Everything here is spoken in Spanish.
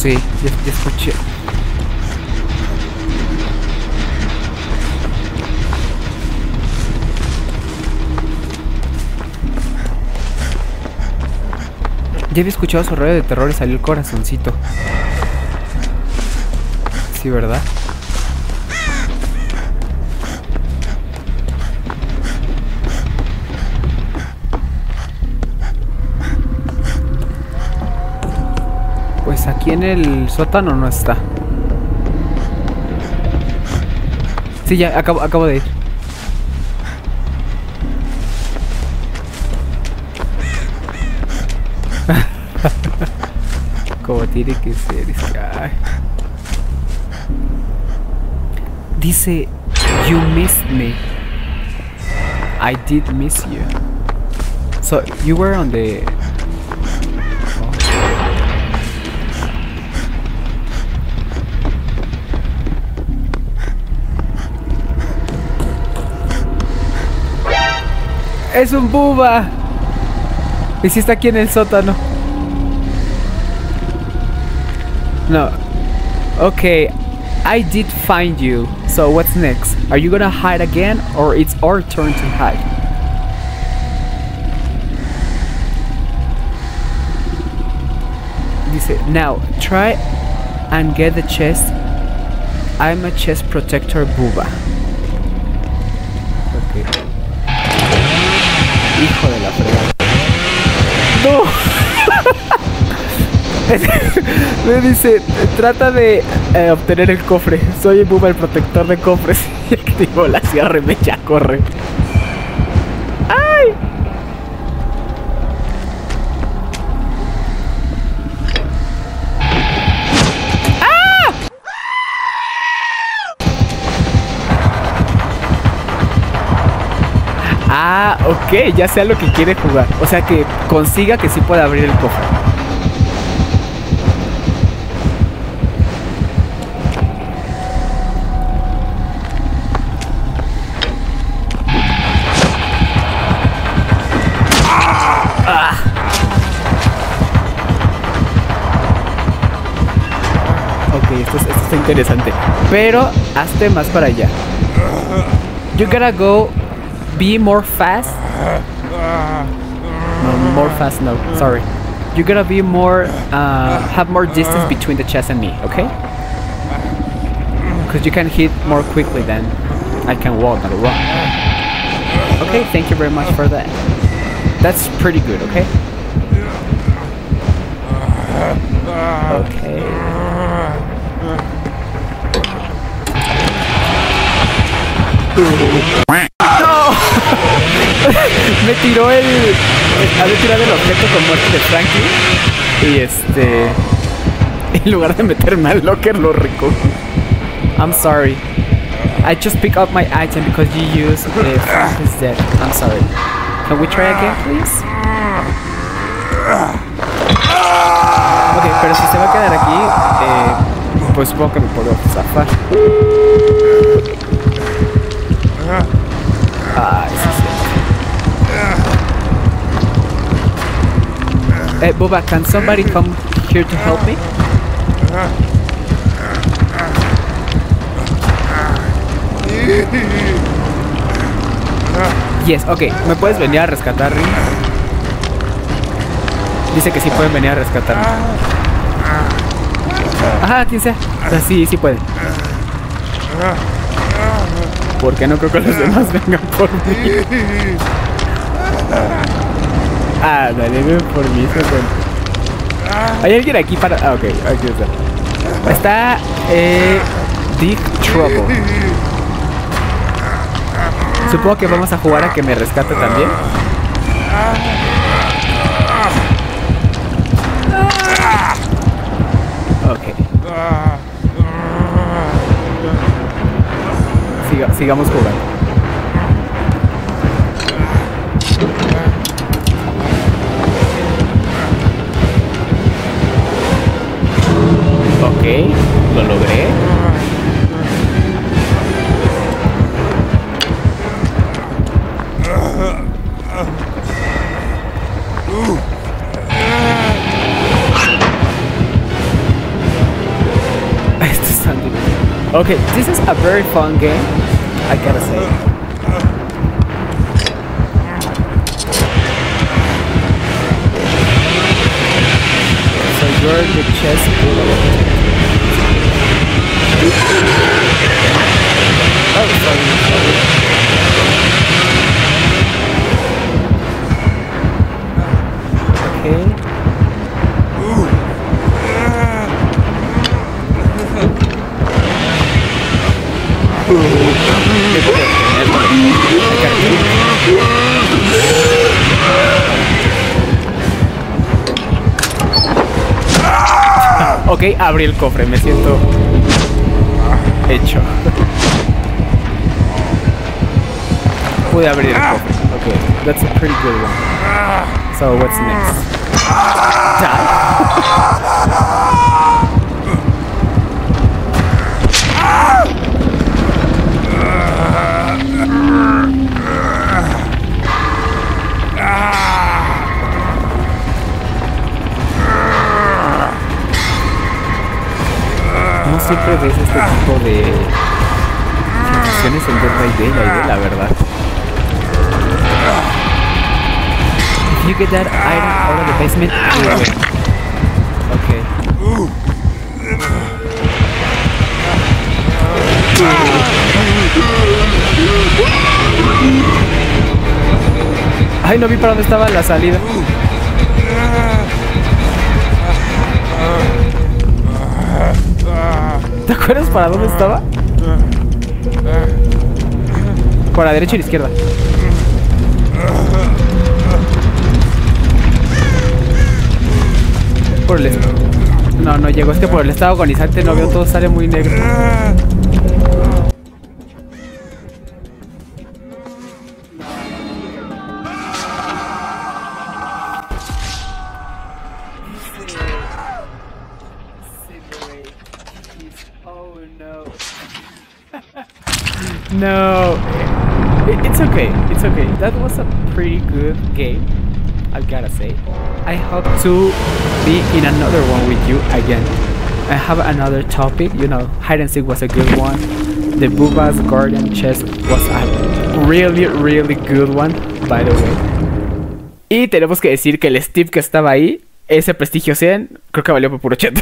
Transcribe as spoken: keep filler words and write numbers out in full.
see, just, just for check. Ya había escuchado su radio de terror y salió el corazoncito. Sí, ¿verdad? Pues aquí en el sótano no está. Sí, ya acabo, acabo de ir. Como tiene que ser, es que, ay. Dice, you missed me. I did miss you. So you were on the. Oh. Es un buba. Y si está aquí en el sótano. No. Okay, I did find you. So what's next? Are you gonna hide again, or it's our turn to hide? Dice, now try and get the chest. I'm a chest protector, Buba. Okay. Hijo de la fregada. No. Me dice, trata de eh, obtener el cofre. Soy Buba, el protector de cofres. Y activo la sierra y me echa a correr. ¡Ay! ¡Ah! Ah, ok, ya sea lo que quiere jugar. O sea que consiga que sí pueda abrir el cofre. Esto, esto está interesante, pero hazte más para allá. You gotta go be more fast. No, more fast, no, sorry. You gotta be more, uh, have more distance between the chest and me, okay? Because you can hit more quickly than I can walk, not walk. Okay, thank you very much for that. That's pretty good, okay? Okay. ¡No! Me tiró el... Había tirado el objeto con muerte de Frankie. Y este... En lugar de meterme al locker lo recogí. I'm sorry. I just picked up my item because you used it. It's dead. I'm sorry. Can we try again, please? Ok, pero si se va a quedar aquí, eh, pues supongo que me puedo zafar. Ah, sí, sí. Hey, Buba, can somebody come here to help me? Yes, ok. ¿Me puedes venir a rescatar, Rin? Dice que sí pueden venir a rescatarme. Ajá, quien sea. O sea, sí, sí pueden. Porque no creo que los demás vengan por mí. Ah, dale, ven por mí. Hay alguien aquí para... Ah, ok, aquí está. Está... Eh, Deep Trouble. Supongo que vamos a jugar a que me rescate también. Ok. Sigamos jugando. Ok, lo logré. Okay, this is a very fun game, I gotta say. You're the chess bull. Oh, sorry, sorry. Okay. Ok, abrí el cofre, me siento hecho. Pude abrir el cofre. Ok, that's a pretty good one. So, what's next? Die? Siempre ves este tipo de situaciones en donde hay de la idea, la verdad. If you get that item out of the basement, you will win. Okay. Ay, no vi para dónde estaba la salida. ¿Te acuerdas para dónde estaba? Por la derecha y la izquierda. Por el... No, no llegó. Es que por el estado agonizante no veo, todo sale muy negro. No, it's okay, it's okay. That was a pretty good game, I gotta say. I hope to be in another one with you again. I have another topic, you know, hide and seek was a good one. The Buba's Garden Chest was a really, really good one, by the way. Y tenemos que decir que el Steve que estaba ahí, ese prestigio cien, creo que valió por puro cheto.